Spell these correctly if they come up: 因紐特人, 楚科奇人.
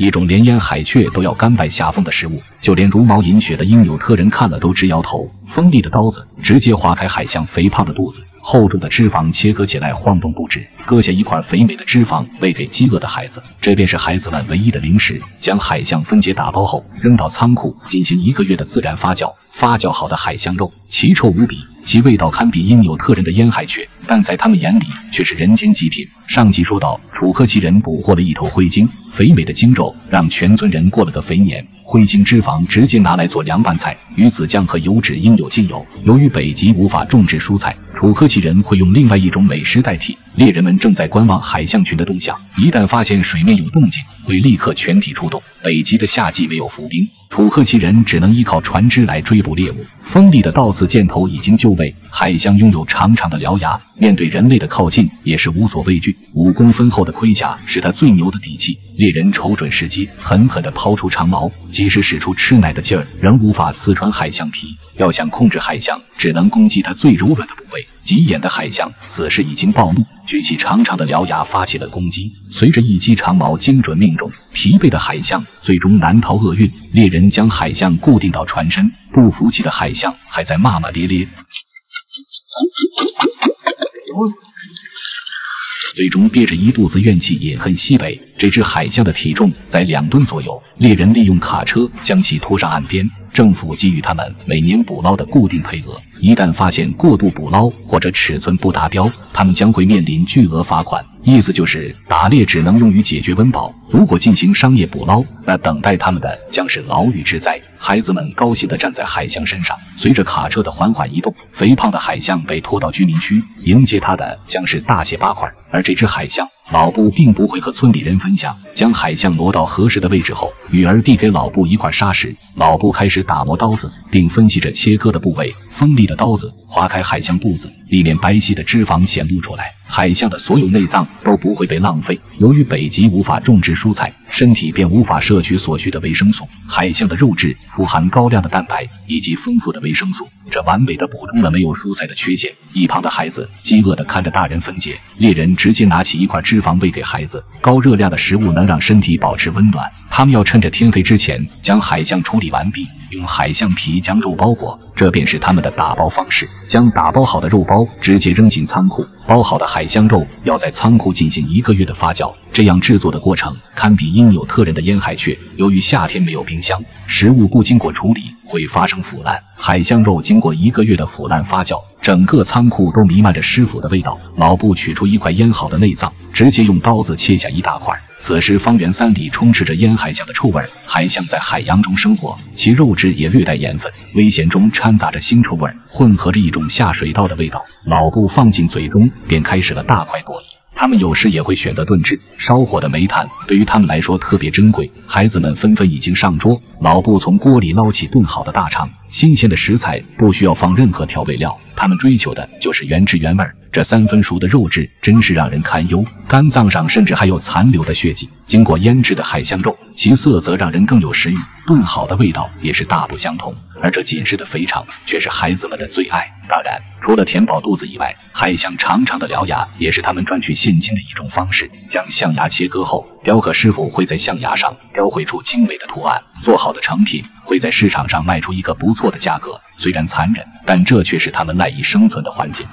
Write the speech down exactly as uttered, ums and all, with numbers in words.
一种连烟海雀都要甘拜下风的食物，就连茹毛饮血的因纽特人看了都直摇头。锋利的刀子直接划开海象肥胖的肚子，厚重的脂肪切割起来晃动不止，割下一块肥美的脂肪喂给饥饿的孩子。这便是孩子们唯一的零食。将海象分解打包后，扔到仓库进行一个月的自然发酵。发酵好的海象肉奇臭无比。 其味道堪比因纽特人的烟海雀，但在他们眼里却是人间极品。上集说到，楚科奇人捕获了一头灰鲸，肥美的鲸肉让全村人过了个肥年。灰鲸脂肪直接拿来做凉拌菜，鱼子酱和油脂应有尽有。由于北极无法种植蔬菜，楚科奇人会用另外一种美食代替。猎人们正在观望海象群的动向，一旦发现水面有动静，会立刻全体出动。北极的夏季没有浮冰。 楚科奇人只能依靠船只来追捕猎物。锋利的倒刺箭头已经就位，海象拥有长长的獠牙，面对人类的靠近也是无所畏惧。五公分厚的盔甲是它最牛的底气。猎人瞅准时机，狠狠地抛出长矛，即使使出吃奶的劲儿，仍无法刺穿海象皮。要想控制海象，只能攻击它最柔软的部位。 急眼的海象此时已经暴怒，举起长长的獠牙发起了攻击。随着一击长矛精准命中，疲惫的海象最终难逃厄运。猎人将海象固定到船身，不服气的海象还在骂骂咧咧。最终憋着一肚子怨气饮恨西北。这只海象的体重在两吨左右，猎人利用卡车将其拖上岸边。 政府给予他们每年捕捞的固定配额，一旦发现过度捕捞或者尺寸不达标，他们将会面临巨额罚款。意思就是，打猎只能用于解决温饱，如果进行商业捕捞，那等待他们的将是牢狱之灾。孩子们高兴地站在海象身上，随着卡车的缓缓移动，肥胖的海象被拖到居民区，迎接它的将是大卸八块。而这只海象。 老布并不会和村里人分享，将海象挪到合适的位置后，女儿递给老布一块沙石。老布开始打磨刀子，并分析着切割的部位。锋利的刀子划开海象肚子，里面白皙的脂肪显露出来。海象的所有内脏都不会被浪费。由于北极无法种植蔬菜，身体便无法摄取所需的维生素。海象的肉质富含高量的蛋白以及丰富的维生素，这完美的补充了没有蔬菜的缺陷。一旁的孩子饥饿地看着大人分解，猎人直接拿起一块脂。 脂肪喂给孩子，高热量的食物能让身体保持温暖。他们要趁着天黑之前将海象处理完毕，用海象皮将肉包裹，这便是他们的打包方式。将打包好的肉包直接扔进仓库，包好的海象肉要在仓库进行一个月的发酵。这样制作的过程堪比因纽特人的烟海雀。由于夏天没有冰箱，食物不经过处理会发生腐烂。海象肉经过一个月的腐烂发酵。 整个仓库都弥漫着尸腐的味道。老布取出一块腌好的内脏，直接用刀子切下一大块。此时，方圆三里充斥着腌海象的臭味。海象在海洋中生活，其肉质也略带盐分，危险中掺杂着腥臭味，混合着一种下水道的味道。老布放进嘴中，便开始了大快朵颐。 他们有时也会选择炖制，烧火的煤炭对于他们来说特别珍贵。孩子们纷纷已经上桌，老布从锅里捞起炖好的大肠，新鲜的食材不需要放任何调味料，他们追求的就是原汁原味。这三分熟的肉质真是让人堪忧，肝脏上甚至还有残留的血迹。经过腌制的海象肉，其色泽让人更有食欲，炖好的味道也是大不相同。而这紧实的肥肠却是孩子们的最爱。 当然，除了填饱肚子以外，海象长长的獠牙也是他们赚取现金的一种方式。将象牙切割后，雕刻师傅会在象牙上雕绘出精美的图案。做好的成品会在市场上卖出一个不错的价格。虽然残忍，但这却是他们赖以生存的环境。